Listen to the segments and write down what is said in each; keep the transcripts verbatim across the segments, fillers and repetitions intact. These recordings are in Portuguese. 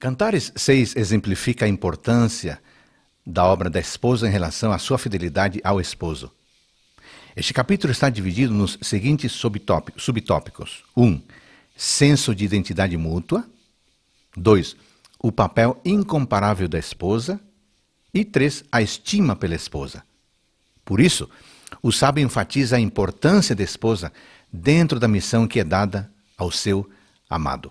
Cantares seis exemplifica a importância da obra da esposa em relação à sua fidelidade ao esposo. Este capítulo está dividido nos seguintes subtópicos. um. Senso de identidade mútua. dois. O papel incomparável da esposa. E três. A estima pela esposa. Por isso, o sábio enfatiza a importância da esposa dentro da missão que é dada ao seu amado.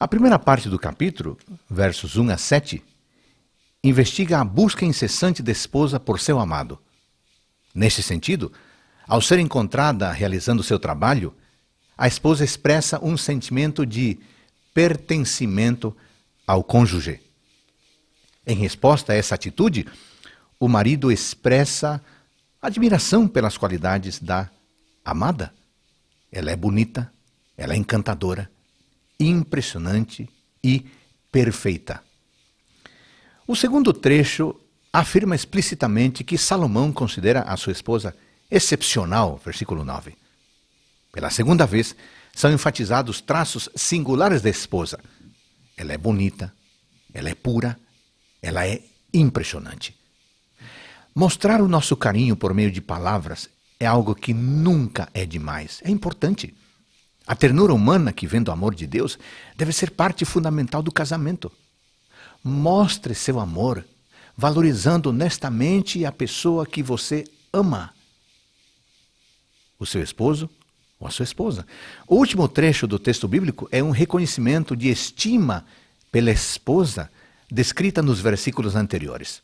A primeira parte do capítulo, versos um a sete, investiga a busca incessante da esposa por seu amado. Neste sentido, ao ser encontrada realizando seu trabalho, a esposa expressa um sentimento de pertencimento ao cônjuge. Em resposta a essa atitude, o marido expressa admiração pelas qualidades da amada. Ela é bonita, ela é encantadora, impressionante e perfeita. O segundo trecho afirma explicitamente que Salomão considera a sua esposa excepcional, versículo nove. Pela segunda vez, são enfatizados traços singulares da esposa. Ela é bonita, ela é pura, ela é impressionante. Mostrar o nosso carinho por meio de palavras é algo que nunca é demais, é importante. A ternura humana que vem do amor de Deus deve ser parte fundamental do casamento. Mostre seu amor, valorizando honestamente a pessoa que você ama, o seu esposo ou a sua esposa. O último trecho do texto bíblico é um reconhecimento de estima pela esposa, descrita nos versículos anteriores.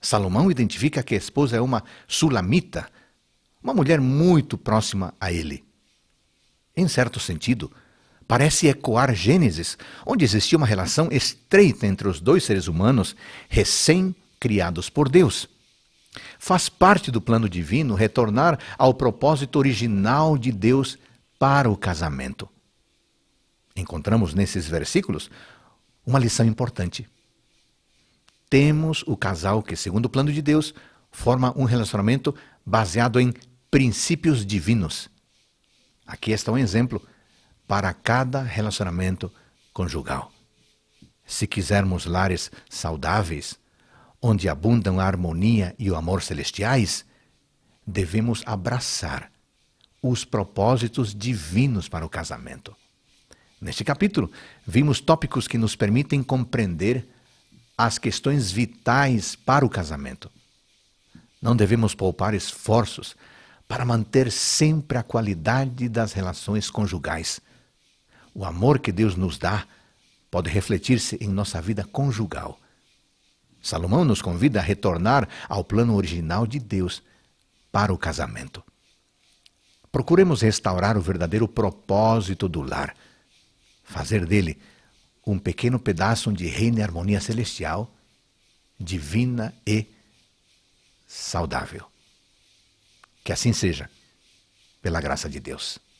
Salomão identifica que a esposa é uma sulamita, uma mulher muito próxima a ele. Em certo sentido, parece ecoar Gênesis, onde existia uma relação estreita entre os dois seres humanos recém-criados por Deus. Faz parte do plano divino retornar ao propósito original de Deus para o casamento. Encontramos nesses versículos uma lição importante. Temos o casal que, segundo o plano de Deus, forma um relacionamento baseado em princípios divinos. Aqui está um exemplo para cada relacionamento conjugal. Se quisermos lares saudáveis, onde abundam a harmonia e o amor celestiais, devemos abraçar os propósitos divinos para o casamento. Neste capítulo, vimos tópicos que nos permitem compreender as questões vitais para o casamento. Não devemos poupar esforços para manter sempre a qualidade das relações conjugais. O amor que Deus nos dá pode refletir-se em nossa vida conjugal. Salomão nos convida a retornar ao plano original de Deus para o casamento. Procuremos restaurar o verdadeiro propósito do lar, fazer dele um pequeno pedaço onde reina a harmonia celestial, divina e saudável. Que assim seja, pela graça de Deus.